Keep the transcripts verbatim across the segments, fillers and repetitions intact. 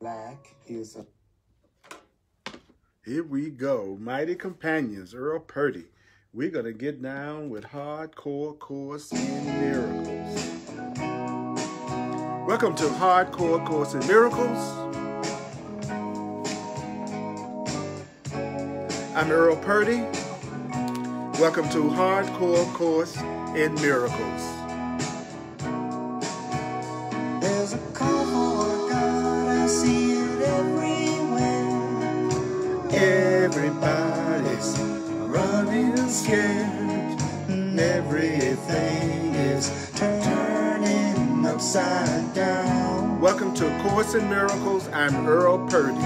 Black is a... Here we go, Mighty Companions, Earl Purdy. We're going to get down with Hardcore Course in Miracles. Welcome to Hardcore Course in Miracles. I'm Earl Purdy. Welcome to Hardcore Course in Miracles. There's a call for God, I see it everywhere. Everybody's running scared, and everything is turning upside down. Welcome to Course in Miracles, I'm Earl Purdy.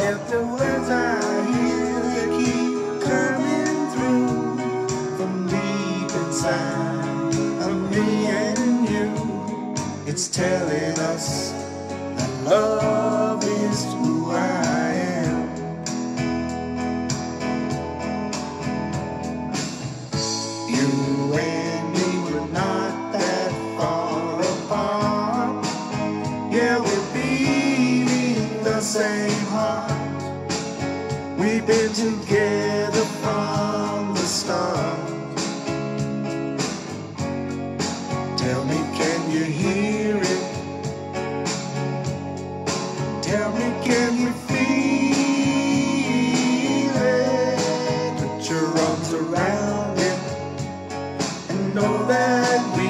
If the words I hear, they keep coming through from deep inside of me and you. It's telling us that love is who I am. You and me were not that far apart. Yeah, we're beating the same heart. We've been together from the start. Tell me, can you hear it? Tell me, can you feel it? Put your arms around it and know that we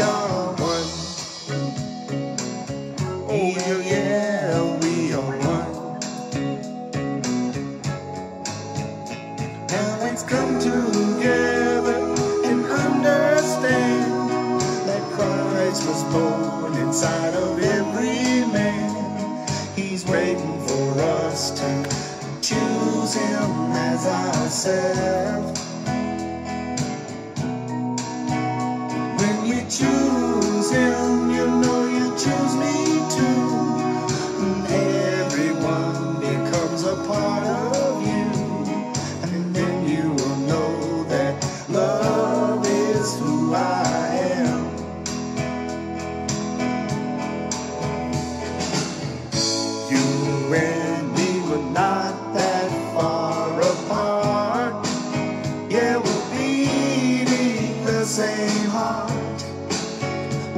are one. Oh yeah, yeah, we are one. Now let's come together and understand Christ was born inside of every man. He's waiting for us to choose him as ourselves. When you choose him, you know you choose me too. And everyone becomes a part of you. And then you will know that love is who I am.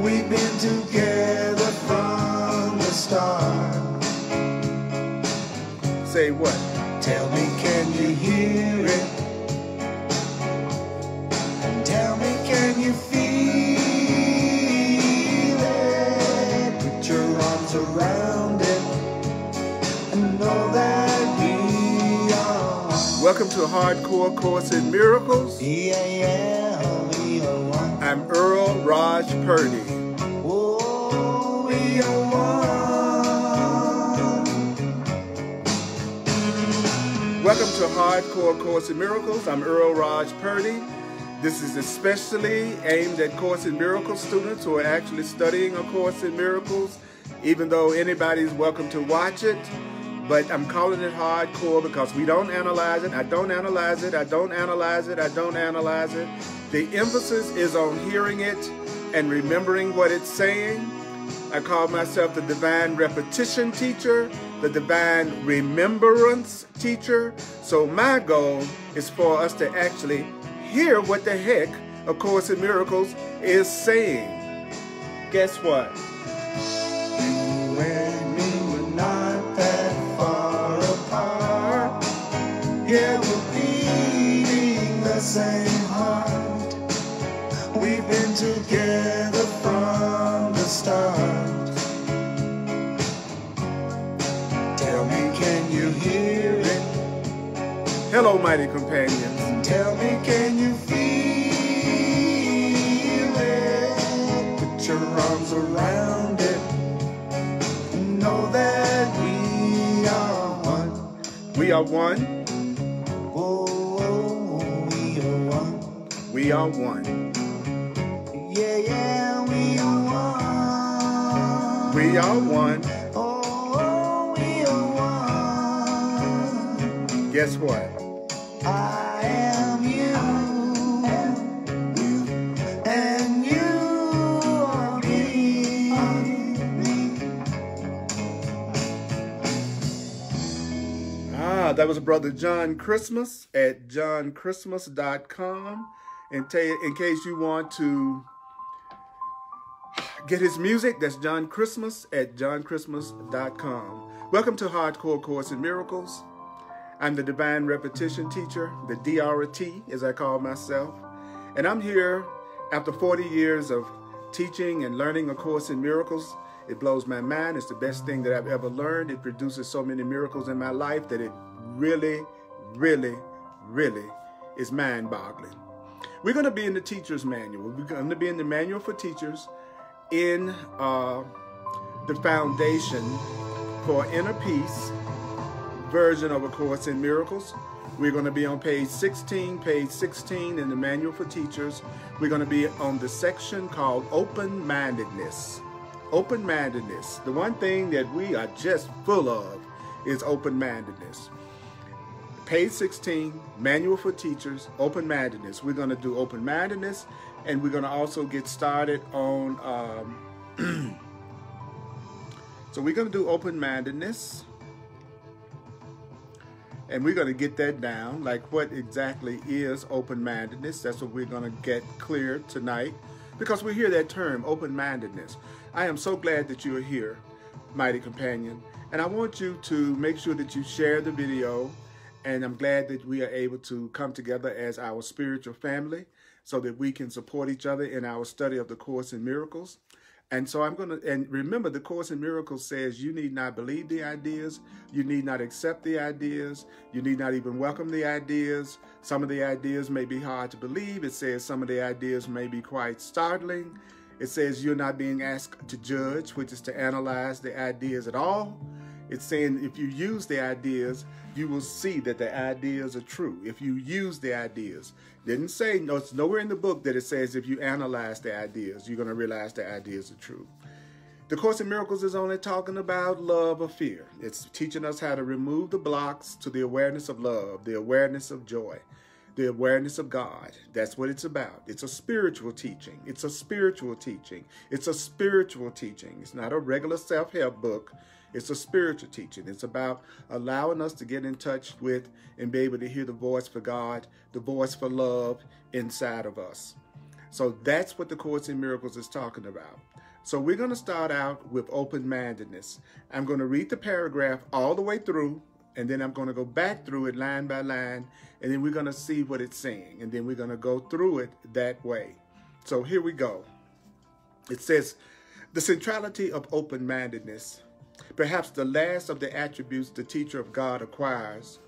We've been together from the start. Say what? Tell me, can you hear it? And tell me, can you feel it? Put your arms around it and know that we are. Welcome to Hardcore Course in Miracles. Yeah, yeah, we are one. I'm Earl Raj Purdy. Oh, we are one. Welcome to Hardcore Course in Miracles. I'm Earl Raj Purdy. This is especially aimed at Course in Miracles students who are actually studying A Course in Miracles, even though anybody's welcome to watch it. But I'm calling it hardcore because we don't analyze it. I don't analyze it. I don't analyze it. I don't analyze it. The emphasis is on hearing it and remembering what it's saying. I call myself the Divine Repetition Teacher, the Divine Remembrance Teacher. So my goal is for us to actually hear what the heck A Course in Miracles is saying. Guess what? You and me were not that far apart. Yeah, we're beating the same heart. We've been together from the start. Tell me, can you hear it? Hello, Mighty Companions. Tell me, can you feel it? Put your arms around it and know that we are one. We are one. Oh, oh, we are one. We are one. Yeah, yeah, we are one. We are one. Oh, oh, we are one. Guess what? I am you, and you, and you are me. That was Brother John Christmas at john christmas dot com. And in case you want to get his music, that's John Christmas at john christmas dot com. Welcome to Hardcore Course in Miracles. I'm the Divine Repetition Teacher, the D R T as I call myself. And I'm here after forty years of teaching and learning A Course in Miracles. It blows my mind. It's the best thing that I've ever learned. It produces so many miracles in my life that it really, really, really is mind-boggling. We're going to be in the teacher's manual. We're going to be in the Manual for Teachers in uh, the Foundation for Inner Peace version of A Course in Miracles. We're going to be on page sixteen, page sixteen in the Manual for Teachers. We're going to be on the section called Open-Mindedness. Open-mindedness. The one thing that we are just full of is open-mindedness. Page sixteen, Manual for Teachers, Open-Mindedness. We're going to do open-mindedness, and we're going to also get started on... Um, so we're going to do open-mindedness, and we're going to get that down, like what exactly is open-mindedness. That's what we're going to get clear tonight, because we hear that term, open-mindedness. I am so glad that you are here, mighty companion. And I want you to make sure that you share the video. And I'm glad that we are able to come together as our spiritual family so that we can support each other in our study of the Course in Miracles. And so I'm going to, and remember, the Course in Miracles says you need not believe the ideas, you need not accept the ideas, you need not even welcome the ideas. Some of the ideas may be hard to believe. It says some of the ideas may be quite startling. It says you're not being asked to judge, which is to analyze the ideas at all. It's saying if you use the ideas, you will see that the ideas are true. If you use the ideas. Didn't say, no, it's nowhere in the book that it says if you analyze the ideas, you're going to realize the ideas are true. The Course in Miracles is only talking about love or fear. It's teaching us how to remove the blocks to the awareness of love, the awareness of joy, the awareness of God. That's what it's about. It's a spiritual teaching. It's a spiritual teaching. It's a spiritual teaching. It's not a regular self-help book. It's a spiritual teaching. It's about allowing us to get in touch with and be able to hear the voice for God, the voice for love inside of us. So that's what the Course in Miracles is talking about. So we're going to start out with open-mindedness. I'm going to read the paragraph all the way through, and then I'm going to go back through it line by line, and then we're going to see what it's saying, and then we're going to go through it that way. So here we go. It says, the centrality of open-mindedness, perhaps the last of the attributes the teacher of God acquires,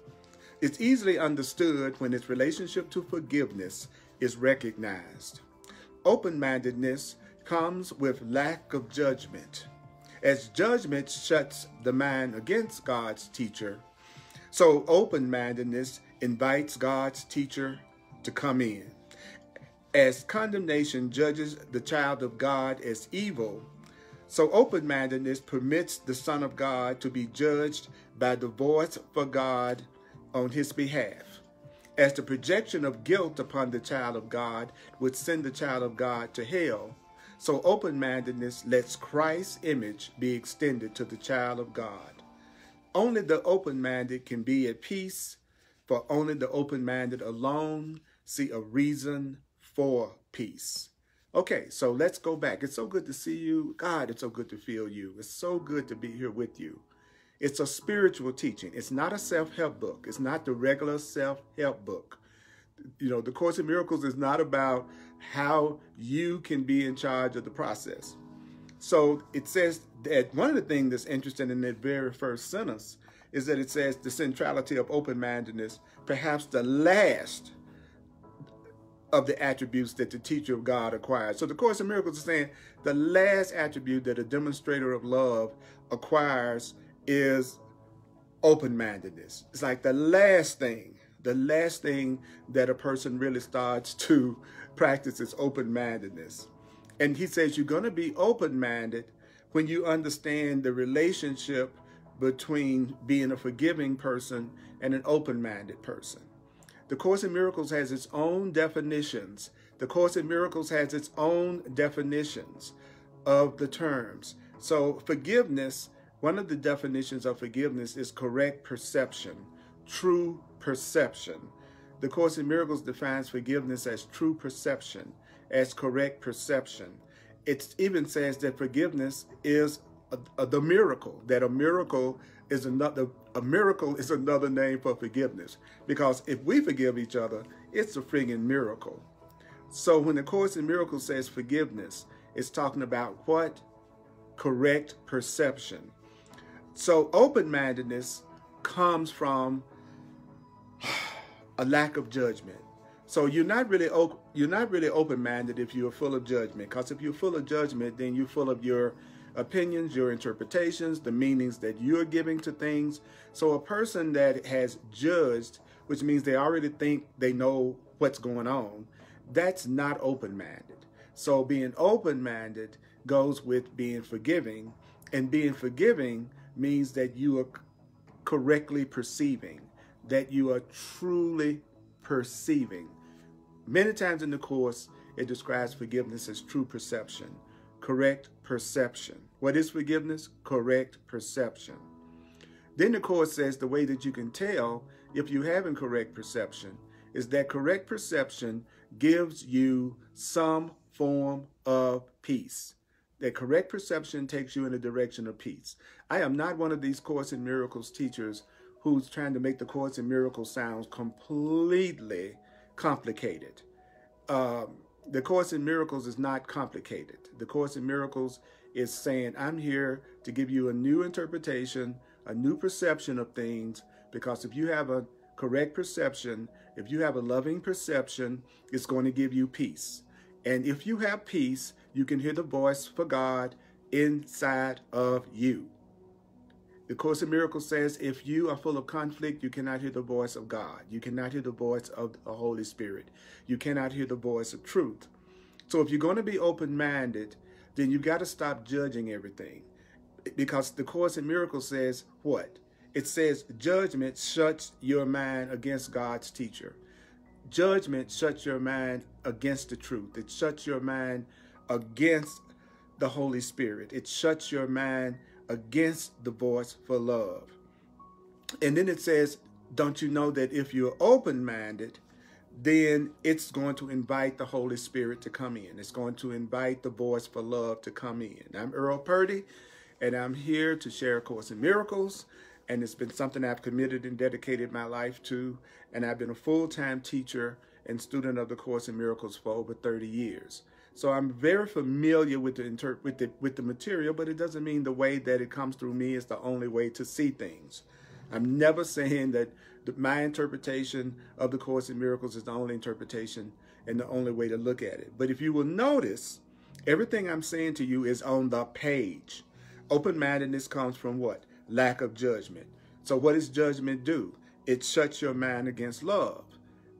is easily understood when its relationship to forgiveness is recognized. Open-mindedness comes with lack of judgment. As judgment shuts the mind against God's teacher, so open-mindedness invites God's teacher to come in. As condemnation judges the child of God as evil, so open-mindedness permits the Son of God to be judged by the voice for God on his behalf. As the projection of guilt upon the child of God would send the child of God to hell, so open-mindedness lets Christ's image be extended to the child of God. Only the open-minded can be at peace, for only the open-minded alone see a reason for peace. Okay, so let's go back. It's so good to see you. God, it's so good to feel you. It's so good to be here with you. It's a spiritual teaching. It's not a self-help book. It's not the regular self-help book. You know, the Course in Miracles is not about how you can be in charge of the process. So it says that one of the things that's interesting in that very first sentence is that it says the centrality of open-mindedness, perhaps the last of the attributes that the teacher of God acquires. So the Course in Miracles is saying the last attribute that a demonstrator of love acquires is open-mindedness. It's like the last thing, the last thing that a person really starts to practice is open-mindedness. And he says you're going to be open-minded when you understand the relationship between being a forgiving person and an open-minded person. The Course in Miracles has its own definitions. The Course in Miracles has its own definitions of the terms. So forgiveness, one of the definitions of forgiveness is correct perception true perception. The Course in Miracles defines forgiveness as true perception, as correct perception. It even says that forgiveness is a, a, the miracle, that a miracle is another, a miracle is another name for forgiveness. Because if we forgive each other, it's a friggin' miracle. So when the Course in Miracles says forgiveness, it's talking about what? Correct perception. So open-mindedness comes from a lack of judgment. So you're not really you're not really open-minded if you're full of judgment, because if you're full of judgment, then you're full of your opinions, your interpretations, the meanings that you're giving to things. So a person that has judged, which means they already think they know what's going on, that's not open-minded. So being open-minded goes with being forgiving, and being forgiving means that you are correctly perceiving, that you are truly perceiving. Many times in the Course, it describes forgiveness as true perception, correct perception. What is forgiveness? Correct perception. Then the Course says the way that you can tell if you have incorrect perception is that correct perception gives you some form of peace. That correct perception takes you in a direction of peace. I am not one of these Course in Miracles teachers who's trying to make the Course in Miracles sound completely complicated. Um, the Course in Miracles is not complicated. The Course in Miracles is saying, I'm here to give you a new interpretation, a new perception of things, because if you have a correct perception, if you have a loving perception, it's going to give you peace. And if you have peace, you can hear the voice for God inside of you. The Course in Miracles says if you are full of conflict, you cannot hear the voice of God. You cannot hear the voice of the Holy Spirit. You cannot hear the voice of truth. So if you're going to be open-minded, then you've got to stop judging everything. Because the Course in Miracles says what? It says judgment shuts your mind against God's teacher. Judgment shuts your mind against the truth. It shuts your mind against the Holy Spirit. It shuts your mind against the voice for love. And then it says, don't you know that if you're open-minded, then it's going to invite the Holy Spirit to come in. It's going to invite the voice for love to come in. I'm Earl Purdy, and I'm here to share A Course in Miracles. And it's been something I've committed and dedicated my life to. And I've been a full-time teacher and student of the Course in Miracles for over thirty years. So I'm very familiar with the, inter with, the, with the material, but it doesn't mean the way that it comes through me is the only way to see things. I'm never saying that the, my interpretation of the Course in Miracles is the only interpretation and the only way to look at it. But if you will notice, everything I'm saying to you is on the page. Open-mindedness comes from what? Lack of judgment. So what does judgment do? It shuts your mind against love.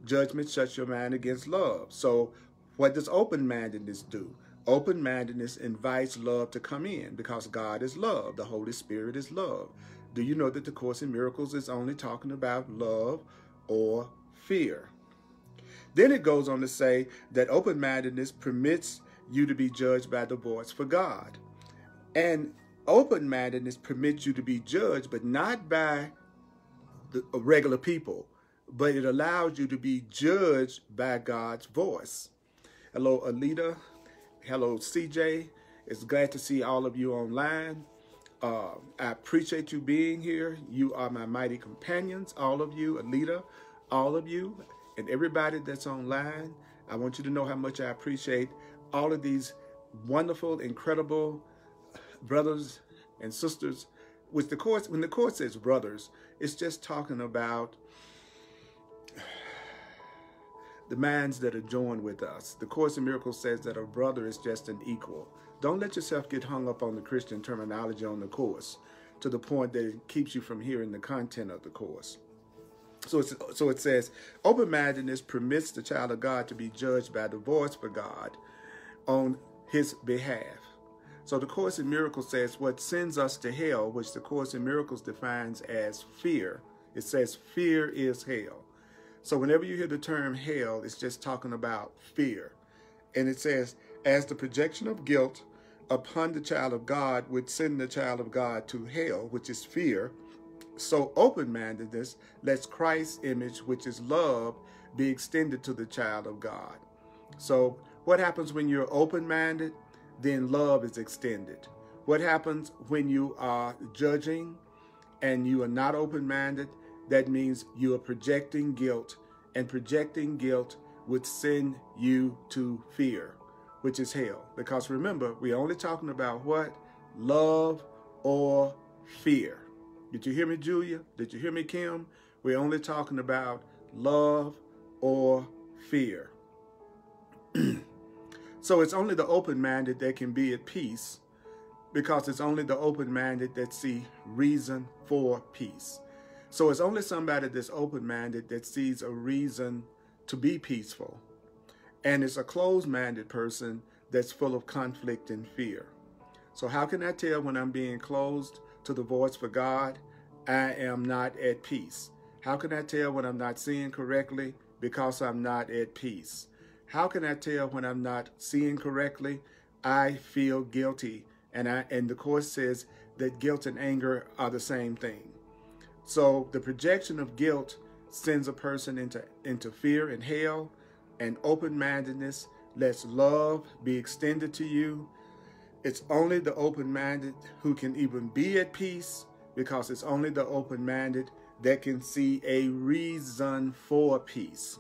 Judgment shuts your mind against love. So what does open-mindedness do? Open-mindedness invites love to come in, because God is love. The Holy Spirit is love. Do you know that the Course in Miracles is only talking about love or fear? Then it goes on to say that open-mindedness permits you to be judged by the voice for God. And open-mindedness permits you to be judged, but not by the regular people, but it allows you to be judged by God's voice. Hello, Alita. Hello, C J. It's glad to see all of you online. Uh, I appreciate you being here. You are my mighty companions, all of you, Alita, all of you, and everybody that's online. I want you to know how much I appreciate all of these wonderful, incredible brothers and sisters. Which the Course, when the Course says brothers, it's just talking about the minds that are joined with us. The Course in Miracles says that a brother is just an equal. Don't let yourself get hung up on the Christian terminology on the Course to the point that it keeps you from hearing the content of the Course. So, it's, so it says, open-mindedness permits the child of God to be judged by the voice for God on his behalf. So the Course in Miracles says what sends us to hell, which the Course in Miracles defines as fear. It says fear is hell. So whenever you hear the term hell, it's just talking about fear. And it says, as the projection of guilt upon the child of God would send the child of God to hell, which is fear, so open-mindedness lets Christ's image, which is love, be extended to the child of God. So what happens when you're open-minded? Then love is extended. What happens when you are judging and you are not open-minded? That means you are projecting guilt, and projecting guilt would send you to fear, which is hell. Because remember, we're only talking about what? Love or fear. Did you hear me, Julia? Did you hear me, Kim? We're only talking about love or fear. So it's only the open-minded that can be at peace, because it's only the open-minded that see reason for peace. So it's only somebody that's open-minded that sees a reason to be peaceful. And it's a closed-minded person that's full of conflict and fear. So how can I tell when I'm being closed to the voice for God? I am not at peace. How can I tell when I'm not seeing correctly? Because I'm not at peace. How can I tell when I'm not seeing correctly? I feel guilty. And, I, and the Course says that guilt and anger are the same thing. So the projection of guilt sends a person into, into fear and hell, and open-mindedness lets love be extended to you. It's only the open-minded who can even be at peace, because it's only the open-minded that can see a reason for peace.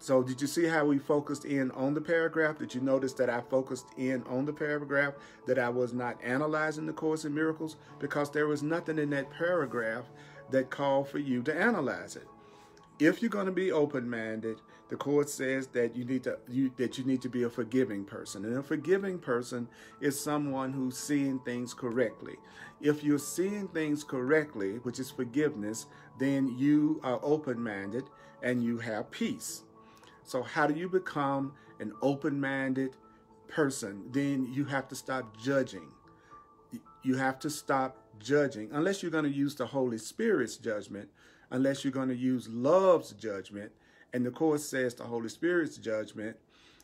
So did you see how we focused in on the paragraph? Did you notice that I focused in on the paragraph, that I was not analyzing the Course in Miracles? Because there was nothing in that paragraph that called for you to analyze it. If you're going to be open-minded, the Course says that you need to you, that you need to be a forgiving person. And a forgiving person is someone who's seeing things correctly. If you're seeing things correctly, which is forgiveness, then you are open-minded and you have peace. So how do you become an open-minded person? Then you have to stop judging. You have to stop judging, unless you're going to use the Holy Spirit's judgment, unless you're going to use love's judgment. And the Course says the Holy Spirit's judgment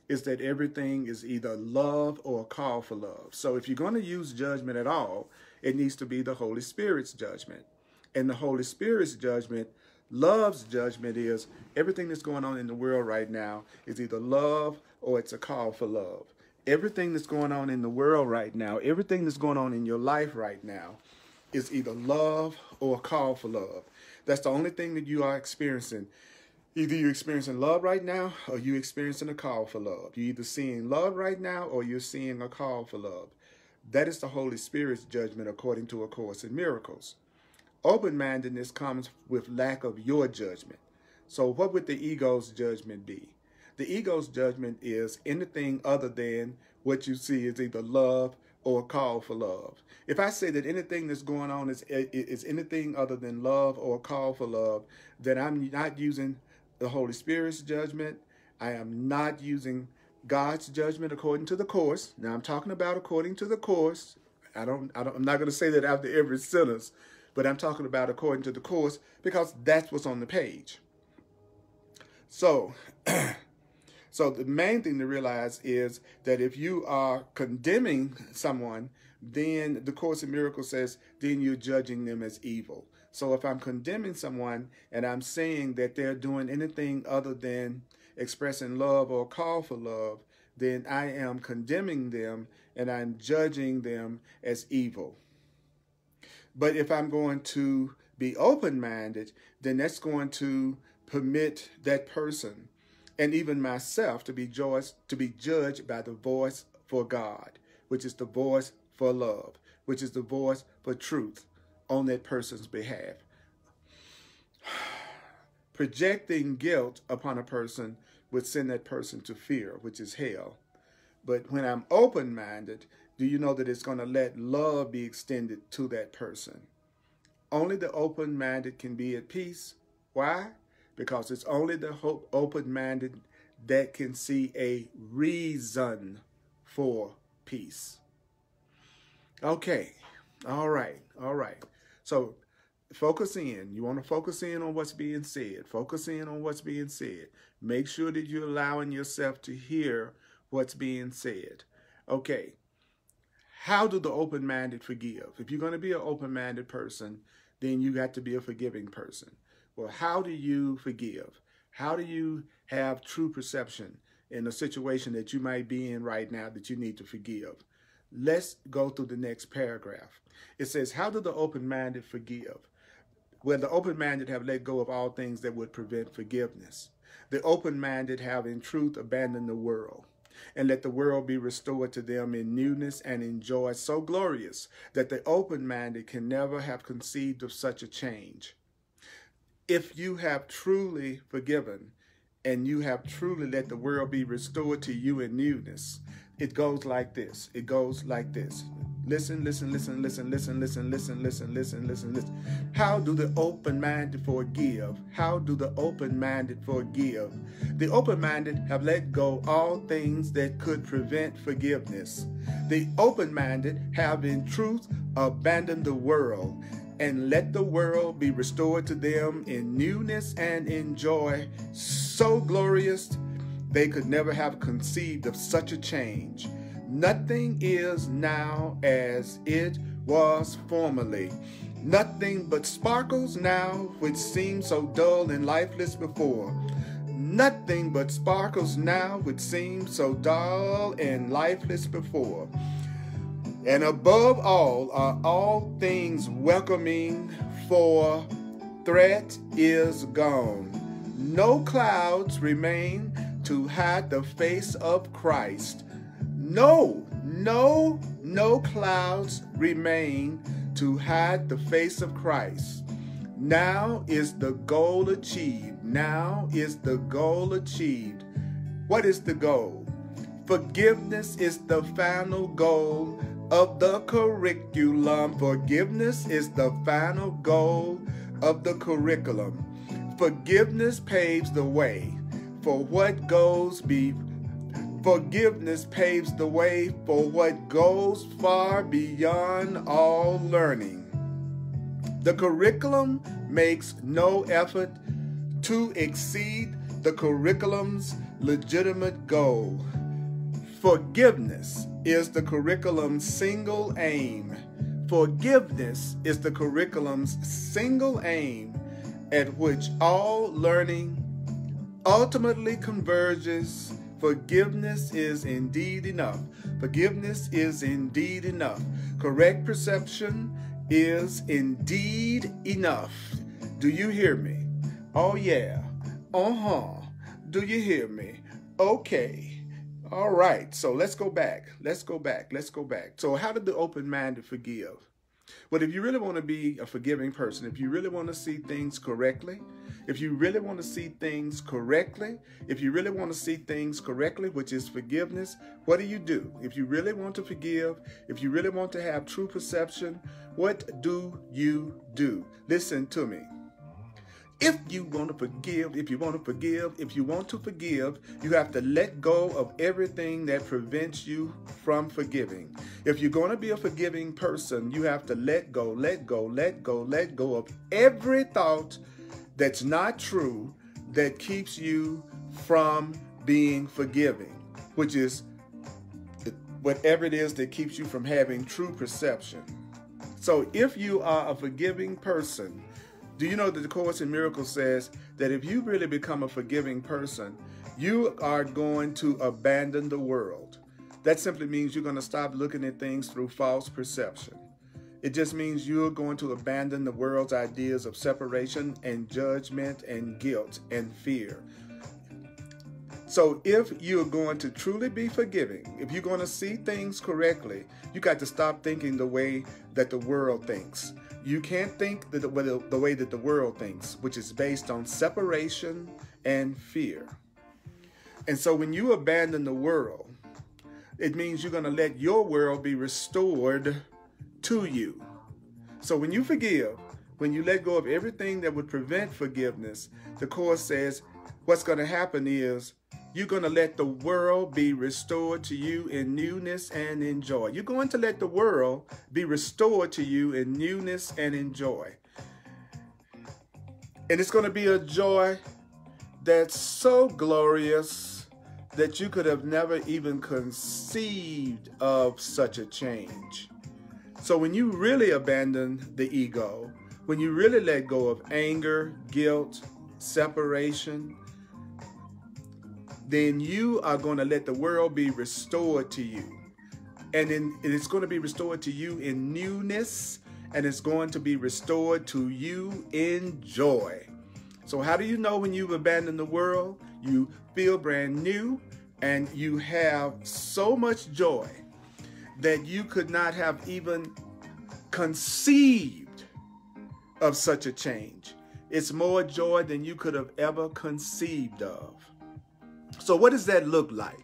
is that everything is either love or a call for love. So if you're going to use judgment at all, it needs to be the Holy Spirit's judgment. And the Holy Spirit's judgment, love's judgment, is everything that's going on in the world right now is either love or it's a call for love. Everything that's going on in the world right now, everything that's going on in your life right now is either love or a call for love. That's the only thing that you are experiencing. Either you're experiencing love right now or you're experiencing a call for love. You're either seeing love right now or you're seeing a call for love. That is the Holy Spirit's judgment according to A Course in Miracles. Open-mindedness comes with lack of your judgment. So what would the ego's judgment be? The ego's judgment is anything other than what you see is either love or a call for love. If I say that anything that's going on is, is anything other than love or a call for love, then I'm not using the Holy Spirit's judgment. I am not using God's judgment according to the Course. Now I'm talking about according to the Course. I don't, I don't, I'm not going to say that after every sentence, but I'm talking about according to the Course because that's what's on the page. So, so the main thing to realize is that if you are condemning someone, then the Course in Miracles says, then you're judging them as evil. So if I'm condemning someone and I'm saying that they're doing anything other than expressing love or call for love, then I am condemning them and I'm judging them as evil. But if I'm going to be open-minded, then that's going to permit that person and even myself to be judged, to be judged by the voice for God, which is the voice for love, which is the voice for truth on that person's behalf. Projecting guilt upon a person would send that person to fear, which is hell. But when I'm open-minded, do you know that it's going to let love be extended to that person? Only the open-minded can be at peace. Why? Because it's only the open-minded that can see a reason for peace. Okay. All right. All right. So focus in. You want to focus in on what's being said. Focus in on what's being said. Make sure that you're allowing yourself to hear what's being said. Okay. How do the open-minded forgive? If you're going to be an open-minded person, then you got to be a forgiving person. Well, how do you forgive? How do you have true perception in a situation that you might be in right now that you need to forgive? Let's go through the next paragraph. It says, how do the open-minded forgive? Well, the open-minded have let go of all things that would prevent forgiveness. The open-minded have in truth abandoned the world, and let the world be restored to them in newness and in joy so glorious that the open-minded can never have conceived of such a change. If you have truly forgiven and you have truly let the world be restored to you in newness, it goes like this. It goes like this. Listen, listen, listen, listen, listen, listen, listen, listen, listen, listen, listen. How do the open-minded forgive? How do the open-minded forgive? The open-minded have let go all things that could prevent forgiveness. The open-minded have in truth abandoned the world, and let the world be restored to them in newness and in joy so glorious they could never have conceived of such a change. Nothing is now as it was formerly. Nothing but sparkles now which seemed so dull and lifeless before. Nothing but sparkles now which seemed so dull and lifeless before. And above all are all things welcoming, for threat is gone. No clouds remain to hide the face of Christ. No, no, no clouds remain to hide the face of Christ. Now is the goal achieved. Now is the goal achieved. What is the goal? Forgiveness is the final goal of the curriculum. Forgiveness is the final goal of the curriculum. Forgiveness paves the way for what goes be. Forgiveness paves the way for what goes far beyond all learning. The curriculum makes no effort to exceed the curriculum's legitimate goal. Forgiveness is the curriculum's single aim. Forgiveness is the curriculum's single aim, at which all learning ultimately converges. Forgiveness is indeed enough. Forgiveness is indeed enough. Correct perception is indeed enough. Do you hear me? Oh yeah. Uh-huh. Do you hear me? Okay. All right. So let's go back. Let's go back. Let's go back. So how did the open-minded forgive? But if you really want to be a forgiving person, if you really want to see things correctly, if you really want to see things correctly, if you really want to see things correctly, which is forgiveness, what do you do? If you really want to forgive, if you really want to have true perception, what do you do? Listen to me. If you want to forgive, if you want to forgive, if you want to forgive, you have to let go of everything that prevents you from forgiving. If you're going to be a forgiving person, you have to let go, let go, let go, let go of every thought that's not true that keeps you from being forgiving, which is whatever it is that keeps you from having true perception. So if you are a forgiving person, do you know that the Course in Miracles says that if you really become a forgiving person, you are going to abandon the world? That simply means you're going to stop looking at things through false perception. It just means you're going to abandon the world's ideas of separation and judgment and guilt and fear. So if you're going to truly be forgiving, if you're going to see things correctly, you got to stop thinking the way that the world thinks. You can't think the, the, the way that the world thinks, which is based on separation and fear. And so when you abandon the world, it means you're going to let your world be restored to you. So when you forgive, when you let go of everything that would prevent forgiveness, the Course says what's going to happen is you're going to let the world be restored to you in newness and in joy. You're going to let the world be restored to you in newness and in joy. And it's going to be a joy that's so glorious that you could have never even conceived of such a change. So when you really abandon the ego, When you really let go of anger, guilt, separation, then you are going to let the world be restored to you. And, in, and it's going to be restored to you in newness, and it's going to be restored to you in joy. So how do you know when you've abandoned the world? You feel brand new, and you have so much joy that you could not have even conceived of such a change. It's more joy than you could have ever conceived of. So what does that look like?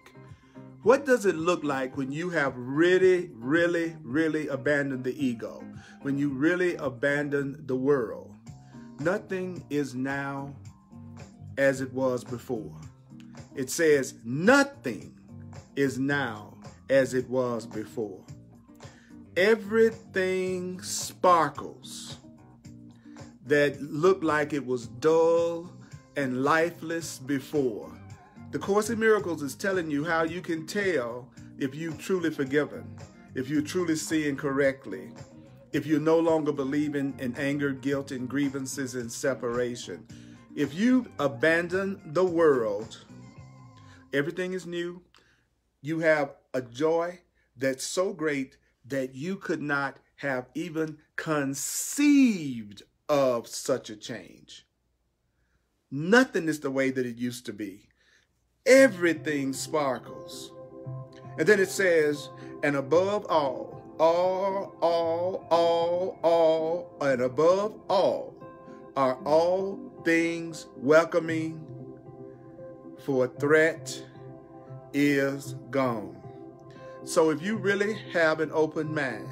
What does it look like when you have really, really, really abandoned the ego? When you really abandon the world? Nothing is now as it was before. It says nothing is now as it was before. Everything sparkles that looked like it was dull and lifeless before. The Course in Miracles is telling you how you can tell if you've truly forgiven, if you're truly seeing correctly, if you're no longer believing in anger, guilt, and grievances and separation. If you've abandoned the world, everything is new. You have a joy that's so great that you could not have even conceived of such a change. Nothing is the way that it used to be. Everything sparkles. And then it says, and above all, all, all, all, all, and above all are all things welcoming, for threat is gone. So if you really have an open mind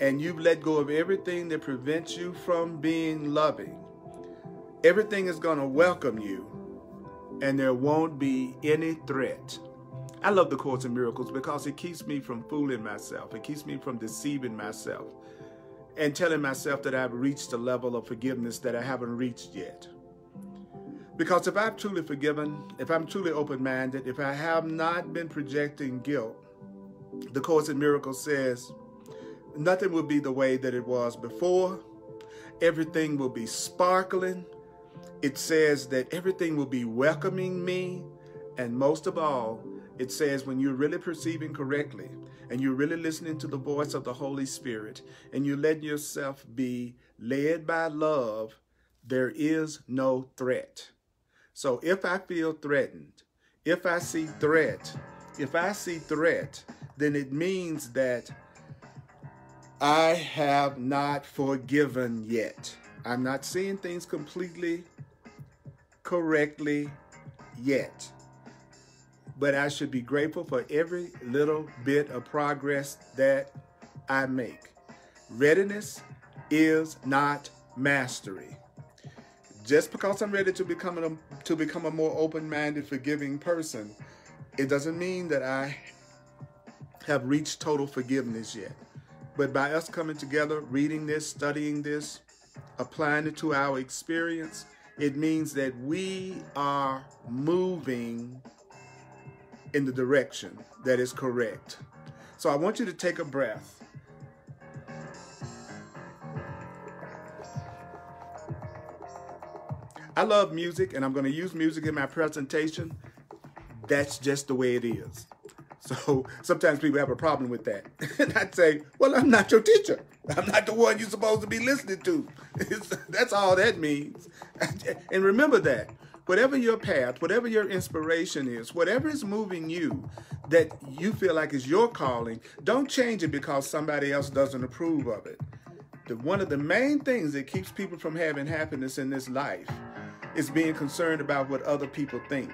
and you've let go of everything that prevents you from being loving, everything is going to welcome you, and there won't be any threat. I love the Course in Miracles because it keeps me from fooling myself. It keeps me from deceiving myself and telling myself that I've reached a level of forgiveness that I haven't reached yet. Because if I've truly forgiven, if I'm truly open-minded, if I have not been projecting guilt, the Course in Miracles says nothing will be the way that it was before. Everything will be sparkling. It says that everything will be welcoming me. And most of all, it says when you're really perceiving correctly and you're really listening to the voice of the Holy Spirit and you let yourself be led by love, there is no threat. So if I feel threatened, if I see threat, if I see threat, then it means that I have not forgiven yet. I'm not seeing things completely correctly yet. But I should be grateful for every little bit of progress that I make. Readiness is not mastery. Just because I'm ready to become a, to become a more open-minded, forgiving person, it doesn't mean that I have reached total forgiveness yet. But by us coming together, reading this, studying this, applying it to our experience, it means that we are moving in the direction that is correct. So I want you to take a breath. I love music, and I'm going to use music in my presentation. That's just the way it is. So sometimes people have a problem with that. And I'd say, well, I'm not your teacher. I'm not the one you're supposed to be listening to. That's all that means. And remember that. Whatever your path, whatever your inspiration is, whatever is moving you that you feel like is your calling, don't change it because somebody else doesn't approve of it. The, one of the main things that keeps people from having happiness in this life is being concerned about what other people think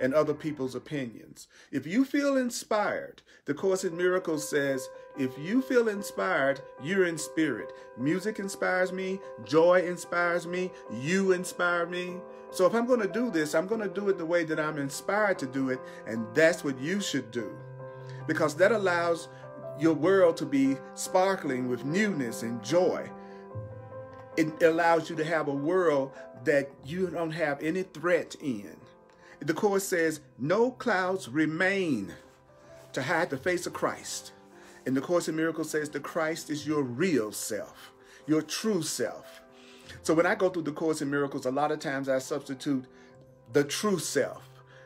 and other people's opinions. If you feel inspired, the Course in Miracles says, if you feel inspired, you're in spirit. Music inspires me, joy inspires me, you inspire me. So if I'm gonna do this, I'm gonna do it the way that I'm inspired to do it, and that's what you should do. Because that allows your world to be sparkling with newness and joy. It allows you to have a world that you don't have any threat in. The Course says, no clouds remain to hide the face of Christ. And the Course in Miracles says, the Christ is your real self, your true self. So when I go through the Course in Miracles, a lot of times I substitute the true self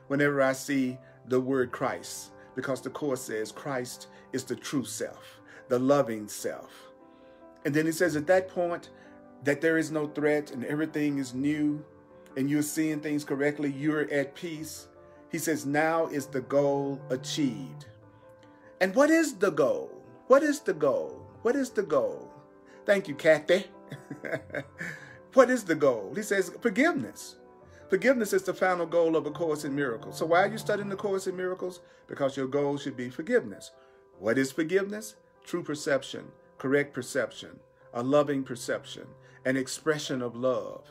whenever I see the word Christ, because the Course says Christ is the true self, the loving self. And then it says at that point that there is no threat and everything is new and you're seeing things correctly, you're at peace. He says, now is the goal achieved. And what is the goal? What is the goal? What is the goal? Thank you, Kathy. What is the goal? He says, forgiveness. Forgiveness is the final goal of A Course in Miracles. So why are you studying The Course in Miracles? Because your goal should be forgiveness. What is forgiveness? True perception, correct perception, a loving perception, an expression of love.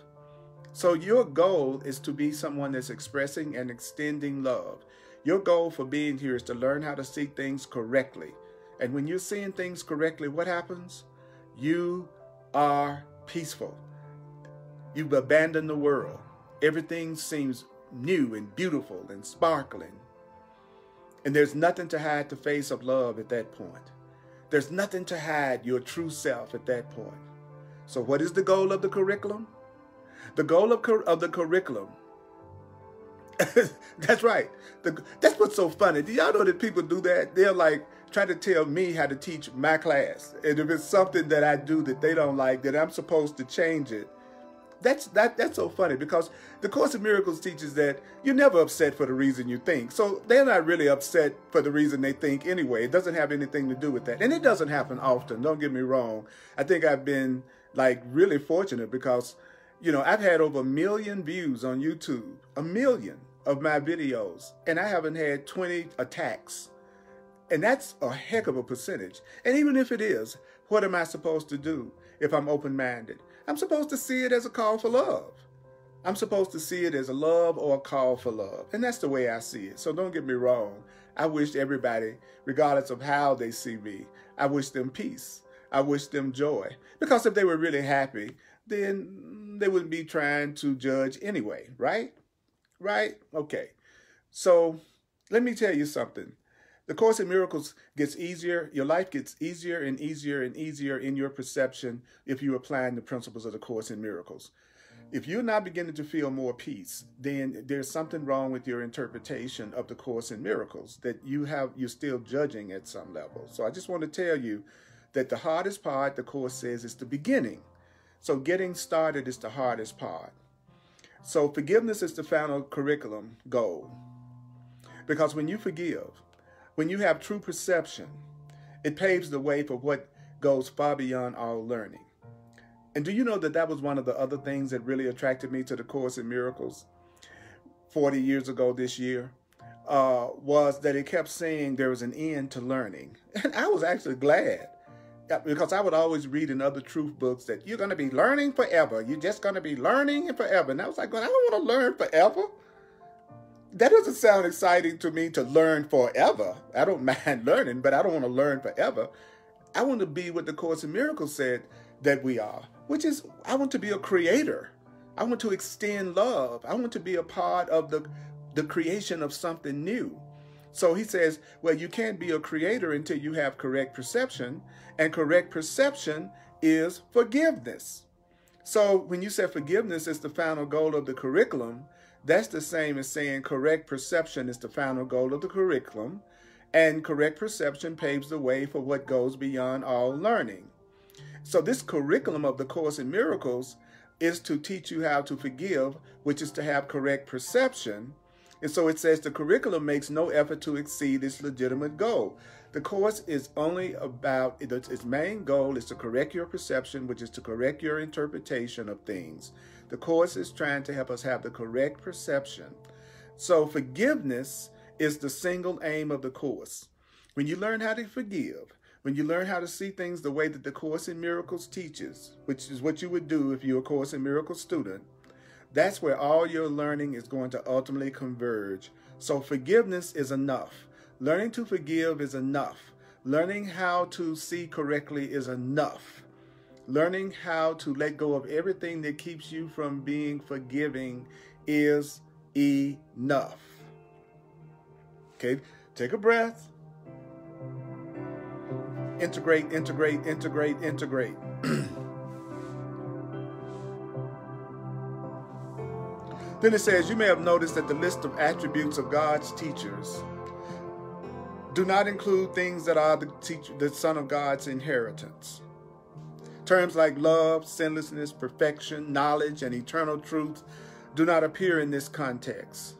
So your goal is to be someone that's expressing and extending love. Your goal for being here is to learn how to see things correctly. And when you're seeing things correctly, what happens? You are peaceful. You've abandoned the world. Everything seems new and beautiful and sparkling. And there's nothing to hide the face of love at that point. There's nothing to hide your true self at that point. So what is the goal of the curriculum? The goal of, cur of the curriculum. That's right. The, that's what's so funny. Do y'all know that people do that? They're like trying to tell me how to teach my class. And if it's something that I do that they don't like, that I'm supposed to change it. That's, that, that's so funny, because the Course in Miracles teaches that you're never upset for the reason you think. So they're not really upset for the reason they think anyway. It doesn't have anything to do with that. And it doesn't happen often. Don't get me wrong. I think I've been like really fortunate because, you know, I've had over a million views on YouTube, a million of my videos, and I haven't had twenty attacks. And that's a heck of a percentage. And even if it is, what am I supposed to do if I'm open-minded? I'm supposed to see it as a call for love. I'm supposed to see it as a love or a call for love. And that's the way I see it. So don't get me wrong. I wish everybody, regardless of how they see me, I wish them peace. I wish them joy. Because if they were really happy, then they wouldn't be trying to judge anyway, right? Right? Okay. So let me tell you something. The Course in Miracles gets easier. Your life gets easier and easier and easier in your perception if you're applying the principles of the Course in Miracles. If you're not beginning to feel more peace, then there's something wrong with your interpretation of the Course in Miracles, that you have, you're still judging at some level. So I just want to tell you that the hardest part, the Course says, is the beginning. So getting started is the hardest part. So forgiveness is the final curriculum goal. Because when you forgive, when you have true perception, it paves the way for what goes far beyond all learning. And do you know that that was one of the other things that really attracted me to the Course in Miracles forty years ago this year, uh, was that it kept saying there was an end to learning. And I was actually glad, because I would always read in other truth books that you're going to be learning forever. You're just going to be learning forever. And I was like, well, I don't want to learn forever. That doesn't sound exciting to me, to learn forever. I don't mind learning, but I don't want to learn forever. I want to be what the Course in Miracles said that we are, which is, I want to be a creator. I want to extend love. I want to be a part of the, the creation of something new. So he says, well, you can't be a creator until you have correct perception, and correct perception is forgiveness. So when you said forgiveness is the final goal of the curriculum, that's the same as saying correct perception is the final goal of the curriculum, and correct perception paves the way for what goes beyond all learning. So this curriculum of the Course in Miracles is to teach you how to forgive, which is to have correct perception. And so it says the curriculum makes no effort to exceed its legitimate goal. The Course is only about, its main goal is to correct your perception, which is to correct your interpretation of things. The Course is trying to help us have the correct perception. So forgiveness is the single aim of the Course. When you learn how to forgive, when you learn how to see things the way that the Course in Miracles teaches, which is what you would do if you're a Course in Miracles student, that's where all your learning is going to ultimately converge. So forgiveness is enough. Learning to forgive is enough. Learning how to see correctly is enough. Learning how to let go of everything that keeps you from being forgiving is enough. Okay, take a breath. Integrate, integrate, integrate, integrate. Then it says, you may have noticed that the list of attributes of God's teachers do not include things that are the, teacher, the Son of God's inheritance. Terms like love, sinlessness, perfection, knowledge, and eternal truth do not appear in this context.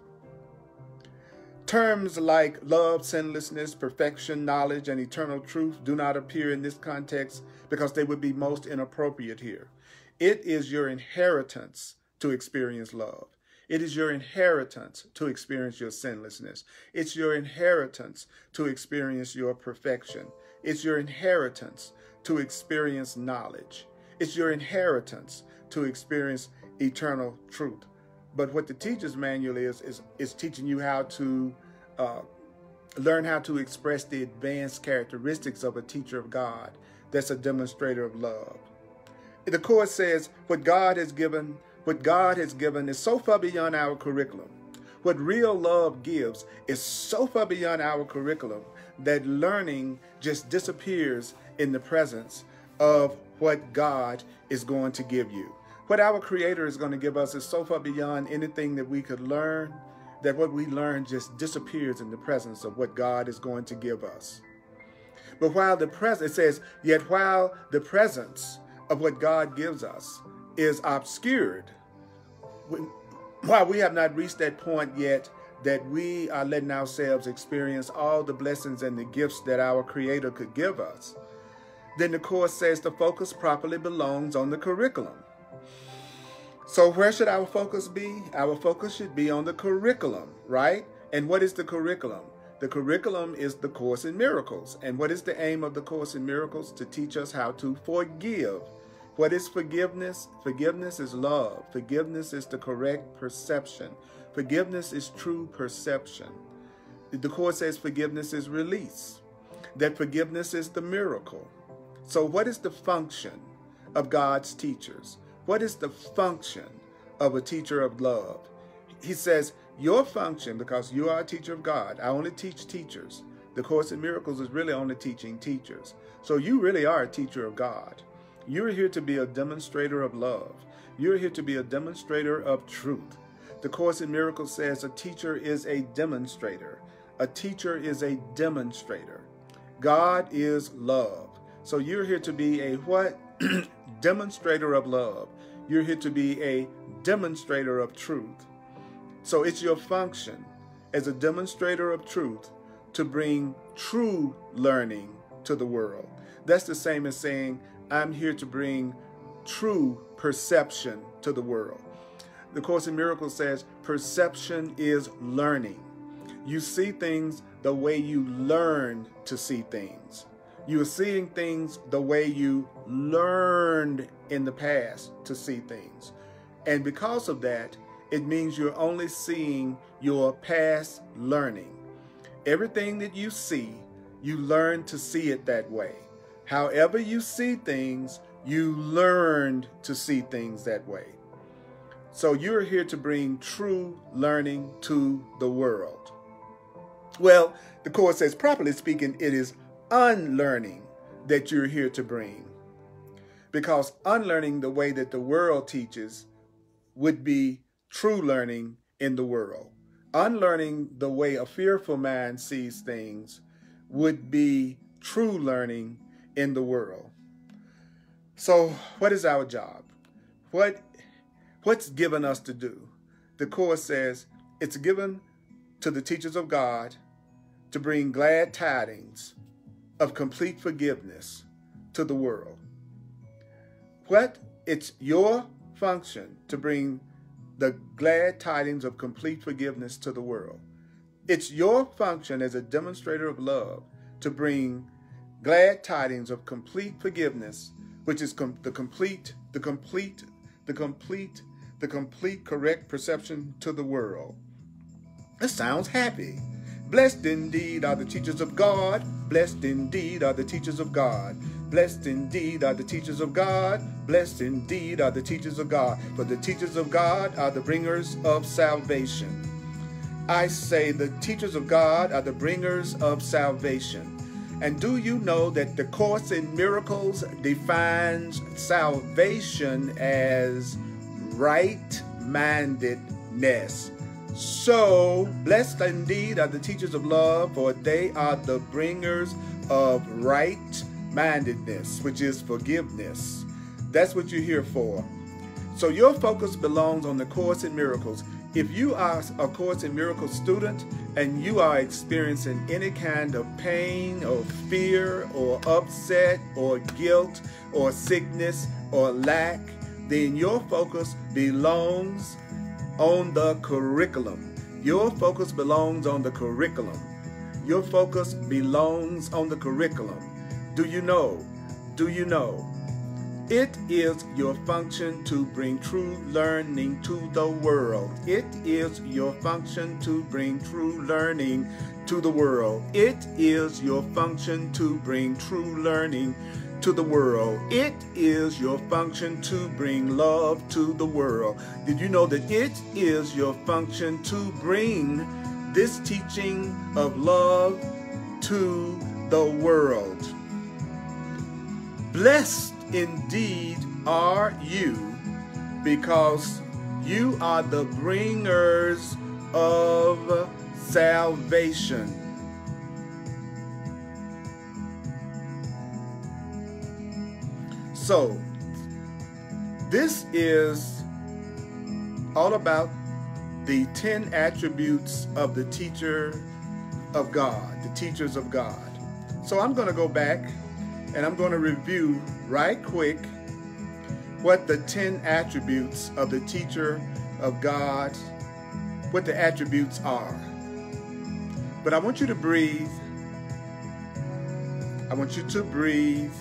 Terms like love, sinlessness, perfection, knowledge, and eternal truth do not appear in this context because they would be most inappropriate here. It is your inheritance to experience love. It is your inheritance to experience your sinlessness. It's your inheritance to experience your perfection. It's your inheritance to experience knowledge. It's your inheritance to experience eternal truth. But what the teacher's manual is, is, is teaching you how to uh, learn how to express the advanced characteristics of a teacher of God that's a demonstrator of love. The Course says what God has given, what God has given is so far beyond our curriculum. What real love gives is so far beyond our curriculum that learning just disappears in the presence of what God is going to give you. What our Creator is going to give us is so far beyond anything that we could learn, that what we learn just disappears in the presence of what God is going to give us. But while the presence, it says, yet while the presence of what God gives us is obscured, while we have not reached that point yet that we are letting ourselves experience all the blessings and the gifts that our Creator could give us, then the Course says the focus properly belongs on the curriculum. So where should our focus be? Our focus should be on the curriculum, right? And what is the curriculum? The curriculum is the Course in Miracles. And what is the aim of the Course in Miracles? To teach us how to forgive. What is forgiveness? Forgiveness is love. Forgiveness is the correct perception. Forgiveness is true perception. The Course says forgiveness is release, that forgiveness is the miracle. So what is the function of God's teachers? What is the function of a teacher of love? He says, your function, because you are a teacher of God, I only teach teachers. The Course in Miracles is really only teaching teachers. So you really are a teacher of God. You're here to be a demonstrator of love. You're here to be a demonstrator of truth. The Course in Miracles says a teacher is a demonstrator. A teacher is a demonstrator. God is love. So you're here to be a what? Demonstrator of love. You're here to be a demonstrator of truth. So it's your function as a demonstrator of truth to bring true learning to the world. That's the same as saying, I'm here to bring true perception to the world. The Course in Miracles says perception is learning. You see things the way you learn to see things. You're seeing things the way you learned in the past to see things. And because of that, it means you're only seeing your past learning. Everything that you see, you learn to see it that way. However you see things, you learned to see things that way. So you're here to bring true learning to the world. Well, the Course says, properly speaking, it is unlearning that you're here to bring, because unlearning the way that the world teaches would be true learning in the world. Unlearning the way a fearful mind sees things would be true learning in the world. So what is our job? What, what's given us to do? The Course says it's given to the teachers of God to bring glad tidings of complete forgiveness to the world. What? It's your function to bring the glad tidings of complete forgiveness to the world. It's your function as a demonstrator of love to bring glad tidings of complete forgiveness, which is com the complete, the complete, the complete, the complete correct perception to the world. It sounds happy. Blessed indeed are the teachers of God. Blessed indeed are the teachers of God. Blessed indeed are the teachers of God. Blessed indeed are the teachers of God. For the teachers of God are the bringers of salvation. I say the teachers of God are the bringers of salvation. And do you know that the Course in Miracles defines salvation as right-minded ness. So blessed indeed are the teachers of love, for they are the bringers of right-mindedness, which is forgiveness. That's what you're here for. So your focus belongs on the Course in Miracles. If you are a Course in Miracles student and you are experiencing any kind of pain or fear or upset or guilt or sickness or lack, then your focus belongs on the curriculum. Your focus belongs on the curriculum. Your focus belongs on the curriculum. Do you know? Do you know? It is your function to bring true learning to the world. It is your function to bring true learning to the world. It is your function to bring true learning to the world. It is your function to bring love to the world. Did you know that it is your function to bring this teaching of love to the world? Blessed indeed are you, because you are the bringers of salvation. So, this is all about the ten attributes of the teacher of God, the teachers of God. So I'm going to go back and I'm going to review right quick what the ten attributes of the teacher of God, what the attributes are. But I want you to breathe. I want you to breathe.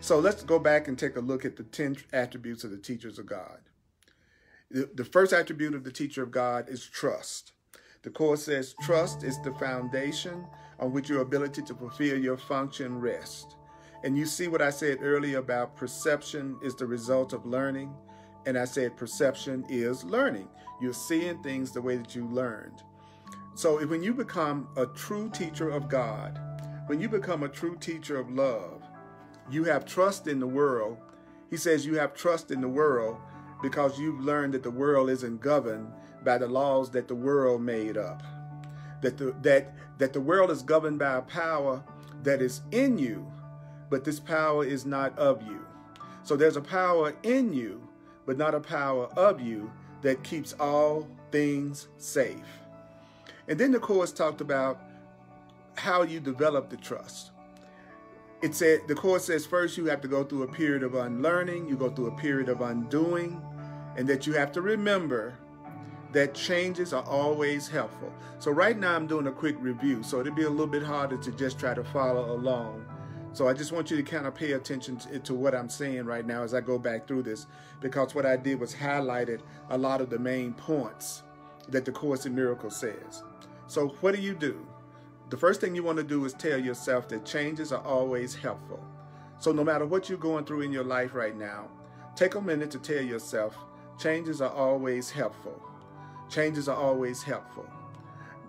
So let's go back and take a look at the ten attributes of the teachers of God. The, the first attribute of the teacher of God is trust. The Course says trust is the foundation on which your ability to fulfill your function rests. And you see what I said earlier about perception is the result of learning. And I said perception is learning. You're seeing things the way that you learned. So when you become a true teacher of God, when you become a true teacher of love, you have trust in the world. He says you have trust in the world because you've learned that the world isn't governed by the laws that the world made up. That the, that, that the world is governed by a power that is in you, but this power is not of you. So there's a power in you, but not a power of you that keeps all things safe. And then the Course talked about how you develop the trust. It said, the Course says first you have to go through a period of unlearning, you go through a period of undoing, and that you have to remember that changes are always helpful. So right now I'm doing a quick review, so it'll be a little bit harder to just try to follow along. So I just want you to kind of pay attention to, to what I'm saying right now as I go back through this, because what I did was highlighted a lot of the main points that the Course in Miracles says. So what do you do? The first thing you want to do is tell yourself that changes are always helpful. So no matter what you're going through in your life right now, take a minute to tell yourself, changes are always helpful. Changes are always helpful.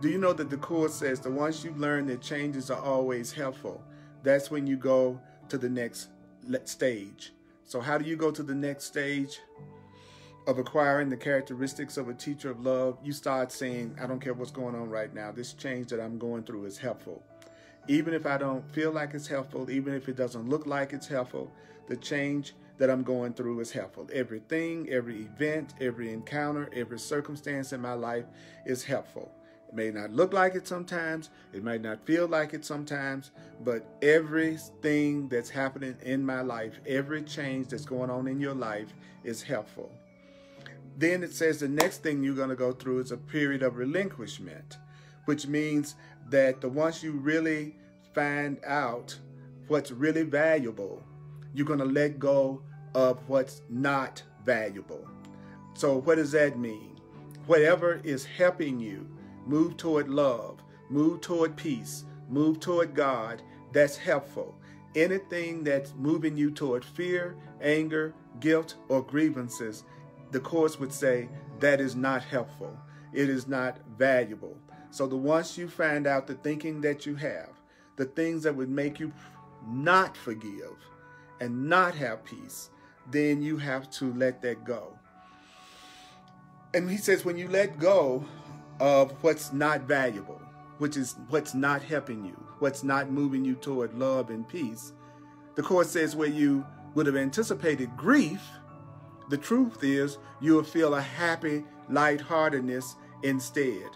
Do you know that the Course says that once you learn that changes are always helpful, that's when you go to the next stage. So how do you go to the next stage of acquiring the characteristics of a teacher of love? You start saying, I don't care what's going on right now. This change that I'm going through is helpful. Even if I don't feel like it's helpful, even if it doesn't look like it's helpful, the change that I'm going through is helpful. Everything, every event, every encounter, every circumstance in my life is helpful. It may not look like it sometimes. It might not feel like it sometimes, but everything that's happening in my life, every change that's going on in your life is helpful. Then it says the next thing you're going to go through is a period of relinquishment, which means that the once you really find out what's really valuable, you're going to let go of what's not valuable. So what does that mean? Whatever is helping you move toward love, move toward peace, move toward God, that's helpful. Anything that's moving you toward fear, anger, guilt, or grievances, the Course would say that is not helpful. It is not valuable. So the once you find out the thinking that you have, the things that would make you not forgive, and not have peace, then you have to let that go. And he says, when you let go of what's not valuable, which is what's not helping you, what's not moving you toward love and peace, the Course says where you would have anticipated grief, the truth is you'll feel a happy lightheartedness instead.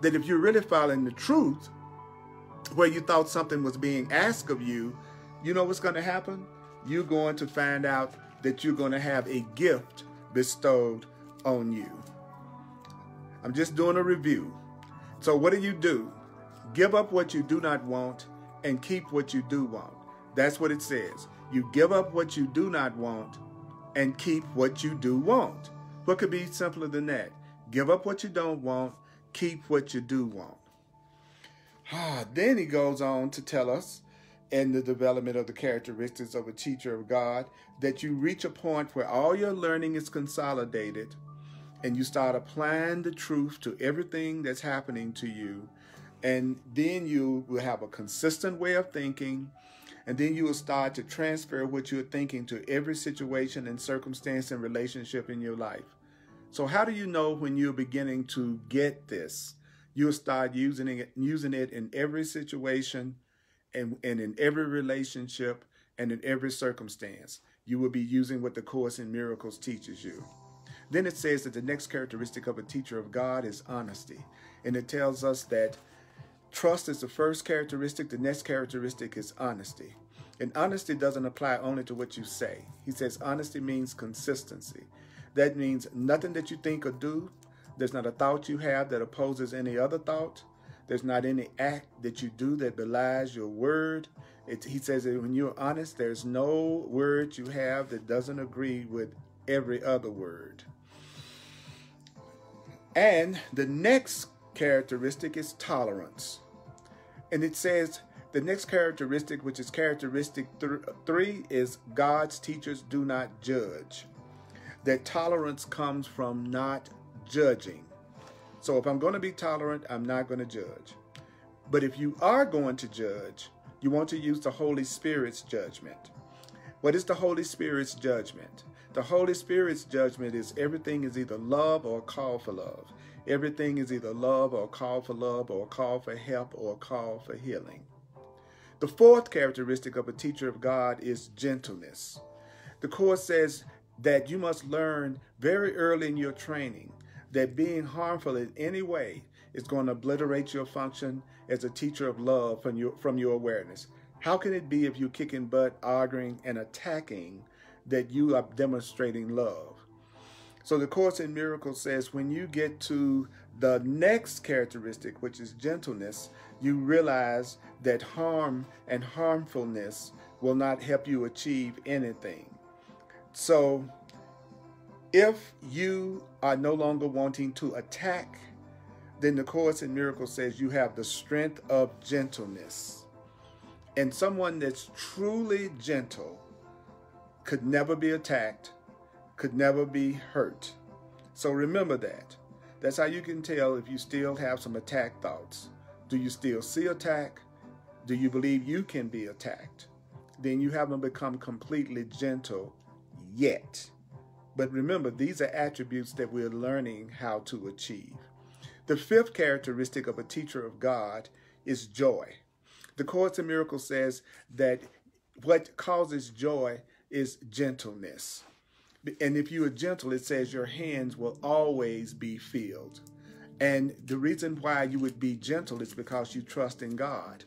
That if you're really following the truth, where you thought something was being asked of you, you know what's going to happen? You're going to find out that you're going to have a gift bestowed on you. I'm just doing a review. So what do you do? Give up what you do not want and keep what you do want. That's what it says. You give up what you do not want and keep what you do want. What could be simpler than that? Give up what you don't want, keep what you do want. Ah, then he goes on to tell us in the development of the characteristics of a teacher of God that you reach a point where all your learning is consolidated and you start applying the truth to everything that's happening to you. And then you will have a consistent way of thinking, and then you will start to transfer what you're thinking to every situation and circumstance and relationship in your life. So how do you know when you're beginning to get this? You'll start using it, using it in every situation and, and in every relationship and in every circumstance. You will be using what the Course in Miracles teaches you. Then it says that the next characteristic of a teacher of God is honesty. And it tells us that trust is the first characteristic. The next characteristic is honesty. And honesty doesn't apply only to what you say. He says honesty means consistency. That means nothing that you think or do. There's not a thought you have that opposes any other thought. There's not any act that you do that belies your word. It, he says that when you're honest, there's no word you have that doesn't agree with every other word. And the next characteristic is tolerance. And it says the next characteristic, which is characteristic th- three, is God's teachers do not judge. That tolerance comes from not judging. So if I'm going to be tolerant, I'm not going to judge. But if you are going to judge, you want to use the Holy Spirit's judgment. What is the Holy Spirit's judgment? The Holy Spirit's judgment is everything is either love or a call for love. Everything is either love or a call for love or a call for help or a call for healing. The fourth characteristic of a teacher of God is gentleness. The Course says that you must learn very early in your training that being harmful in any way is going to obliterate your function as a teacher of love from your, from your awareness. How can it be if you're kicking butt, arguing, and attacking that you are demonstrating love? So the Course in Miracles says when you get to the next characteristic, which is gentleness, you realize that harm and harmfulness will not help you achieve anything. So if you are no longer wanting to attack, then the Course in Miracles says you have the strength of gentleness. And someone that's truly gentle could never be attacked, could never be hurt. So remember that. That's how you can tell if you still have some attack thoughts. Do you still see attack? Do you believe you can be attacked? Then you haven't become completely gentle yet. But remember, these are attributes that we're learning how to achieve. The fifth characteristic of a teacher of God is joy. The Course in Miracles says that what causes joy is gentleness. And if you are gentle, it says your hands will always be filled. And the reason why you would be gentle is because you trust in God.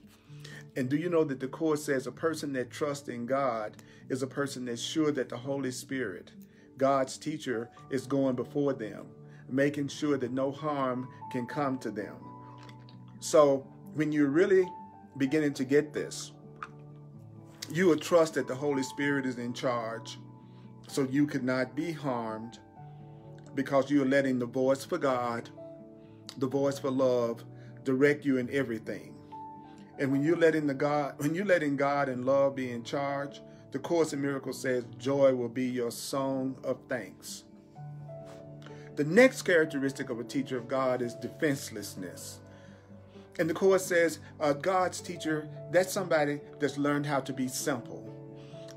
And do you know that the Course says a person that trusts in God is a person that's sure that the Holy Spirit, God's teacher, is going before them, making sure that no harm can come to them. So when you're really beginning to get this, you will trust that the Holy Spirit is in charge, so you could not be harmed because you are letting the voice for God, the voice for love, direct you in everything. And when you're letting the God, when you're letting God and love be in charge, the Course in Miracles says joy will be your song of thanks. The next characteristic of a teacher of God is defenselessness. And the Course says, uh, God's teacher, that's somebody that's learned how to be simple.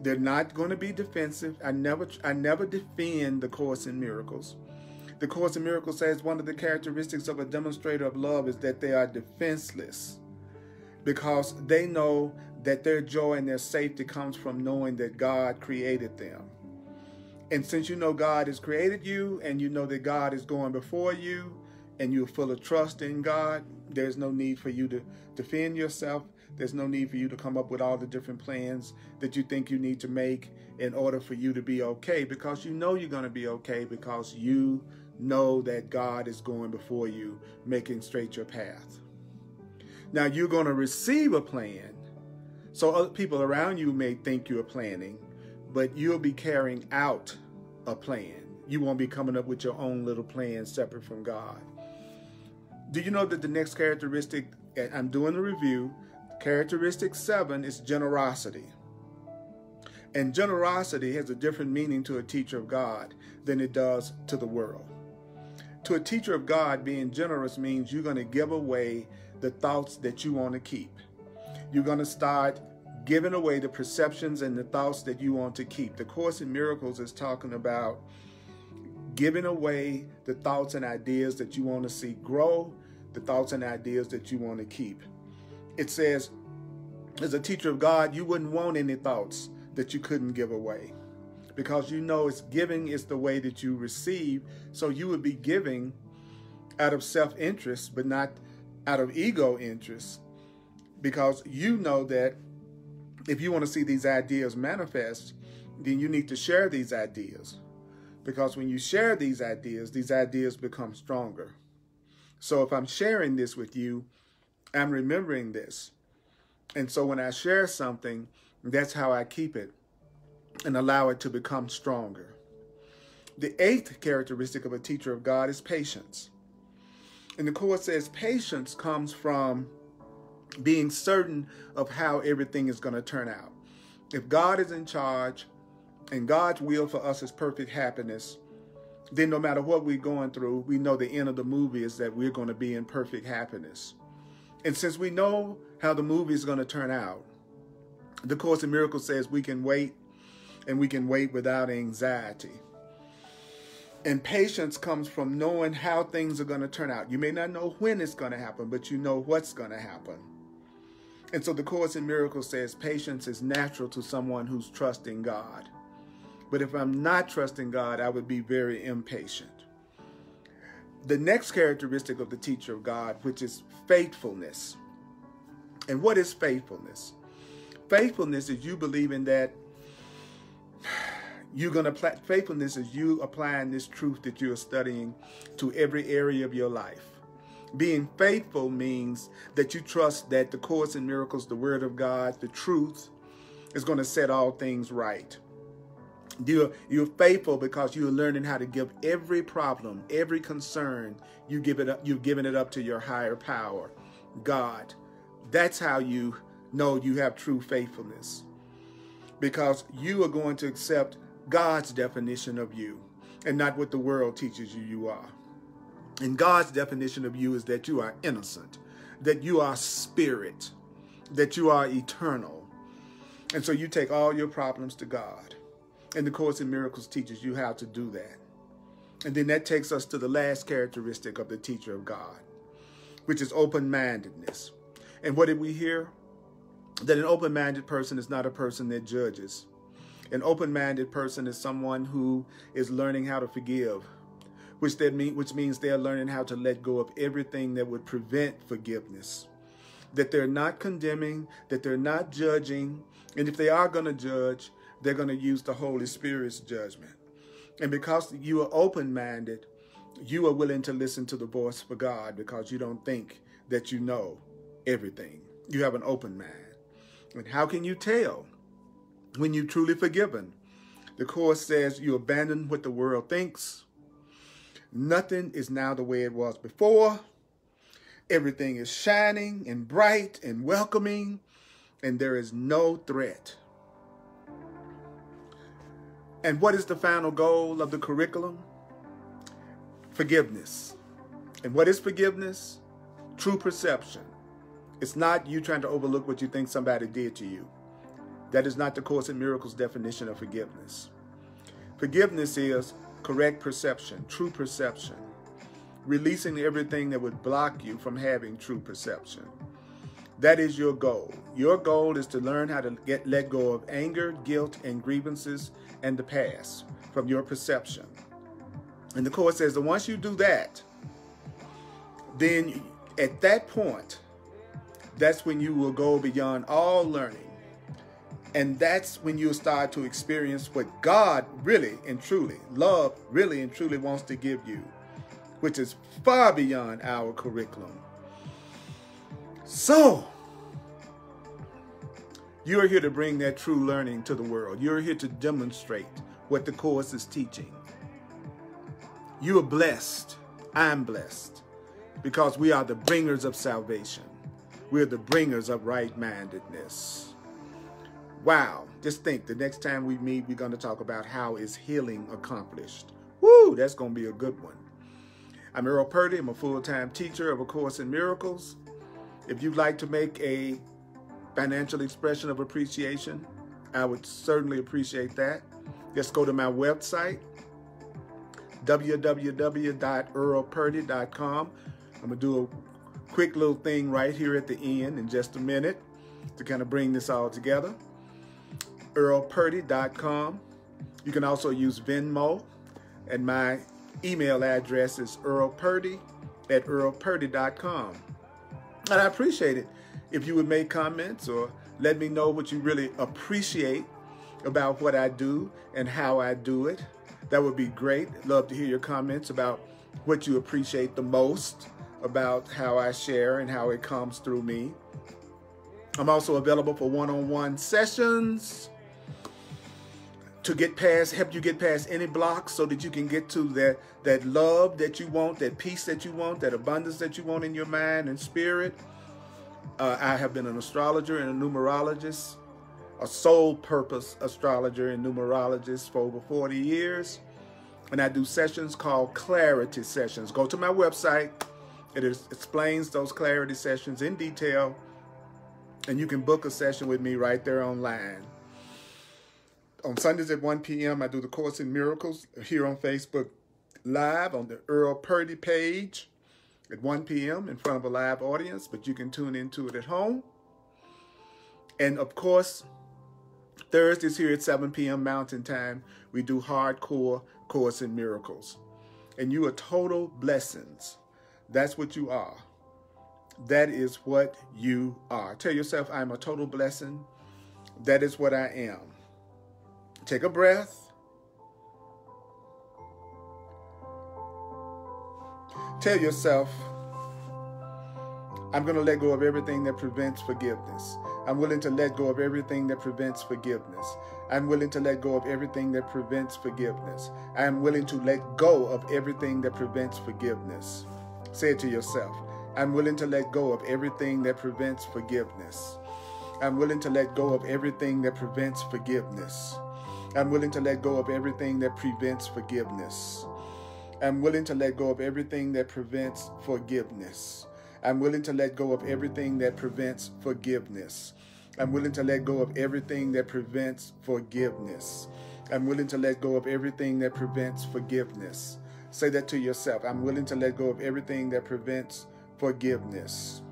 They're not going to be defensive. I never, I never defend the Course in Miracles. The Course in Miracles says one of the characteristics of a demonstrator of love is that they are defenseless, because they know that their joy and their safety comes from knowing that God created them. And since you know God has created you and you know that God is going before you and you're full of trust in God, there's no need for you to defend yourself. There's no need for you to come up with all the different plans that you think you need to make in order for you to be okay, because you know you're going to be okay, because you know that God is going before you, making straight your path. Now, you're going to receive a plan. So other people around you may think you're planning, but you'll be carrying out a plan. You won't be coming up with your own little plan separate from God. Do you know that the next characteristic, I'm doing the review, characteristic seven is generosity. And generosity has a different meaning to a teacher of God than it does to the world. To a teacher of God, being generous means you're going to give away the thoughts that you want to keep. You're going to start giving away the perceptions and the thoughts that you want to keep. The Course in Miracles is talking about giving away the thoughts and ideas that you want to see grow, the thoughts and ideas that you want to keep. It says, as a teacher of God, you wouldn't want any thoughts that you couldn't give away, because you know it's giving is the way that you receive. So you would be giving out of self-interest, but not out of ego interest, because you know that if you want to see these ideas manifest, then you need to share these ideas, because when you share these ideas, these ideas become stronger. So if I'm sharing this with you, I'm remembering this. And so when I share something, that's how I keep it and allow it to become stronger. The eighth characteristic of a teacher of God is patience. And the Course says patience comes from being certain of how everything is going to turn out. If God is in charge and God's will for us is perfect happiness, then no matter what we're going through, we know the end of the movie is that we're going to be in perfect happiness. And since we know how the movie is going to turn out, the Course in Miracles says we can wait, and we can wait without anxiety. And patience comes from knowing how things are going to turn out. You may not know when it's going to happen, but you know what's going to happen. And so the Course in Miracles says patience is natural to someone who's trusting God. But if I'm not trusting God, I would be very impatient. The next characteristic of the teacher of God, which is faithfulness. And what is faithfulness? Faithfulness is you believing that you're going to apply. Faithfulness is you applying this truth that you're studying to every area of your life. Being faithful means that you trust that the Course in Miracles, the Word of God, the truth is going to set all things right. You're, you're faithful because you're learning how to give every problem, every concern, you give it up, you've given it up to your higher power, God. That's how you know you have true faithfulness, because you are going to accept God's definition of you and not what the world teaches you you are. And God's definition of you is that you are innocent, that you are spirit, that you are eternal. And so you take all your problems to God. And the Course in Miracles teaches you how to do that. And then that takes us to the last characteristic of the teacher of God, which is open-mindedness. And what did we hear? That an open-minded person is not a person that judges. An open-minded person is someone who is learning how to forgive, which, that mean, which means they're learning how to let go of everything that would prevent forgiveness. That they're not condemning, that they're not judging, and if they are going to judge, they're going to use the Holy Spirit's judgment. And because you are open-minded, you are willing to listen to the voice for God, because you don't think that you know everything. You have an open mind. And how can you tell when you're truly forgiven? The Course says you abandon what the world thinks. Nothing is now the way it was before. Everything is shining and bright and welcoming, and there is no threat. And what is the final goal of the curriculum? Forgiveness. And what is forgiveness? True perception. It's not you trying to overlook what you think somebody did to you. That is not the Course in Miracles definition of forgiveness. Forgiveness is correct perception, true perception, releasing everything that would block you from having true perception. That is your goal. Your goal is to learn how to get let go of anger, guilt, and grievances and the past from your perception. And the Course says that once you do that, then at that point, that's when you will go beyond all learning. And that's when you'll start to experience what God really and truly, love really and truly wants to give you, which is far beyond our curriculum. So, you're here to bring that true learning to the world. You're here to demonstrate what the Course is teaching. You are blessed. I'm blessed. Because we are the bringers of salvation. We're the bringers of right-mindedness. Wow. Just think, the next time we meet, we're going to talk about how is healing accomplished. Woo! That's going to be a good one. I'm Earl Purdy. I'm a full-time teacher of A Course in Miracles. If you'd like to make a financial expression of appreciation, I would certainly appreciate that. Just go to my website, w w w dot earl purdy dot com. I'm going to do a quick little thing right here at the end in just a minute to kind of bring this all together. earl purdy dot com. You can also use Venmo, and my email address is earl purdy at earl purdy dot com. And I appreciate it if you would make comments or let me know what you really appreciate about what I do and how I do it. That would be great. I'd love to hear your comments about what you appreciate the most about how I share and how it comes through me. I'm also available for one-on-one sessions to get past, help you get past any blocks so that you can get to that, that love that you want, that peace that you want, that abundance that you want in your mind and spirit. Uh, I have been an astrologer and a numerologist, a soul purpose astrologer and numerologist for over forty years. And I do sessions called clarity sessions. Go to my website. It is, explains those clarity sessions in detail. And you can book a session with me right there online. On Sundays at one p m, I do the Course in Miracles here on Facebook Live on the Earl Purdy page at one p m in front of a live audience, but you can tune into it at home. And, of course, Thursdays here at seven p m Mountain Time, we do Hardcore Course in Miracles. And you are total blessings. That's what you are. That is what you are. Tell yourself, I'm a total blessing. That is what I am. Take a breath. Tell yourself, I'm going to let go of everything that prevents forgiveness. I'm willing to let go of everything that prevents forgiveness. I'm willing to let go of everything that prevents forgiveness. I'm willing to let go of everything that prevents forgiveness. Say it to yourself. I'm willing to let go of everything that prevents forgiveness. I'm willing to let go of everything that prevents forgiveness. I'm willing to let go of everything that prevents forgiveness. I'm willing to let go of everything that prevents forgiveness. I'm willing to let go of everything that prevents forgiveness. I'm willing to let go of everything that prevents forgiveness. I'm willing to let go of everything that prevents forgiveness. Say that to yourself. I'm willing to let go of everything that prevents forgiveness.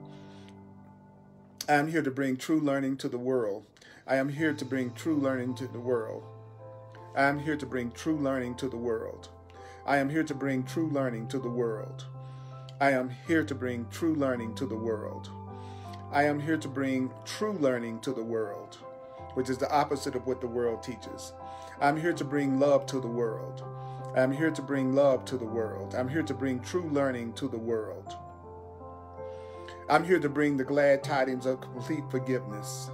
I'm here to bring true learning to the world. I am here to bring true learning to the world. I am here to bring true learning to the world. I am here to bring true learning to the world. I am here to bring true learning to the world. I am here to bring true learning to the world, which is the opposite of what the world teaches. I'm here to bring love to the world. I'm here to bring love to the world. I'm here to bring true learning to the world. I'm here to bring the glad tidings of complete forgiveness.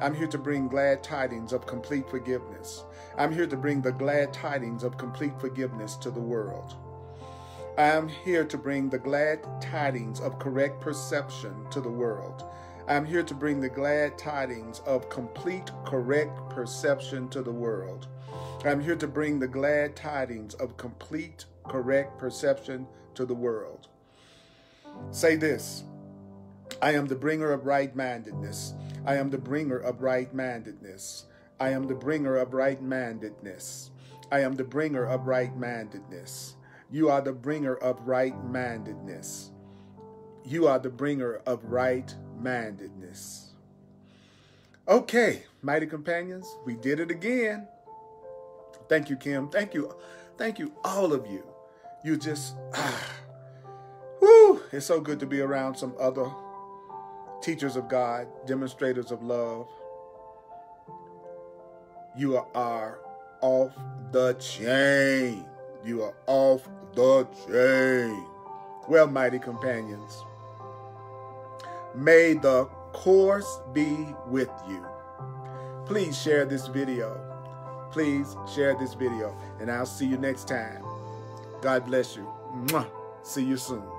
I'm here to bring glad tidings of complete forgiveness. I'm here to bring the glad tidings of complete forgiveness to the world. I am here to bring the glad tidings of correct perception to the world. I'm here to bring the glad tidings of complete, correct perception to the world. I'm here to bring the glad tidings of complete, correct perception to the world. Say this, I am the bringer of right-mindedness. I am the bringer of right-mindedness. I am the bringer of right-mindedness. I am the bringer of right-mindedness. You are the bringer of right-mindedness. You are the bringer of right-mindedness. Okay, mighty companions, we did it again. Thank you, Kim. Thank you. Thank you, all of you. You just, ah, whew, it's so good to be around some other teachers of God, demonstrators of love. You are off the chain. You are off the chain. Well, mighty companions, may the course be with you. Please share this video. Please share this video. And I'll see you next time. God bless you. Mwah. See you soon.